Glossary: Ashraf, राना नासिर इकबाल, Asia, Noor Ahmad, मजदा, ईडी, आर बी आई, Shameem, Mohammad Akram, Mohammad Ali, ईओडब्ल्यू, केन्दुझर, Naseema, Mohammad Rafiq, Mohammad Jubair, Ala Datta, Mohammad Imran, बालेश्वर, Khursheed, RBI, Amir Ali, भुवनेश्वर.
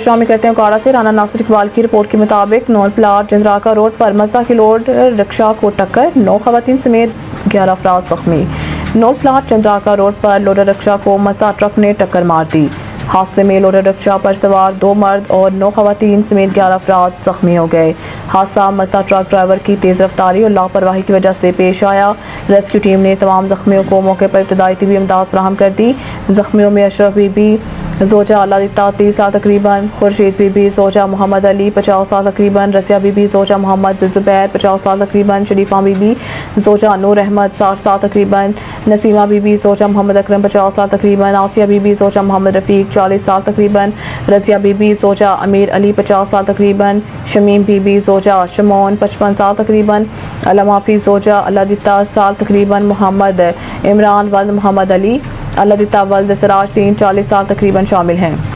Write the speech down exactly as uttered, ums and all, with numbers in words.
शाम में कहते हैं काड़ा से राना नासिर इकबाल की रिपोर्ट के मुताबिक नॉन प्लाट चंद्राका रोड पर मजदा की लोड रिक्शा को टक्कर, नौ खवातीन समेत ग्यारह अफराद जख्मी। नॉन प्लाट चंद्राका रोड पर लोडर रिक्शा को मजदा ट्रक ने टक्कर मार दी। हादसे में लोडर रिक्शा पर सवार दो मर्द और नौ खवातीन समेत ग्यारह अफराद जख्मी हो गए। हादसा मजदा ट्रक ड्राइवर की तेज़ रफ्तारी और लापरवाही की वजह से पेश आया। रेस्क्यू टीम ने तमाम जख्मियों को मौके पर इब्तदाई तबी इमदाद फराहम कर दी। जख्मियों में अशरफ बीबी जोजा आला दत्ता तीस साल तकरीबन, खुर्शीद बीबी जोजा मोहम्मद अली पचास साल तकरीबन, रजिया बीबी जोजा मोहम्मद जुबैर पचास साल तकरीबन, शरीफा बीबी जोजा नूर अहमद साठ साल तकरीबन, नसीमा बीबी जोजा मोहम्मद अकरम पचास साल तकरीबन, आसिया बीबी जोजा मोहम्मद रफ़ीक चालीस साल तकरीबन, रजिया बीबी जोजा अमीर अली पचास साल तकरीबन, शमीम बीबी जोजा शमोन पचपन साल तकरीबन, लमाफी जोजा अला दत्ता साल तकरीबन, मोहम्मद इमरान वल्द मोहम्मद अली अला दत्ता वल्द सिराज तीन चालीस साल तकरीबन शामिल हैं।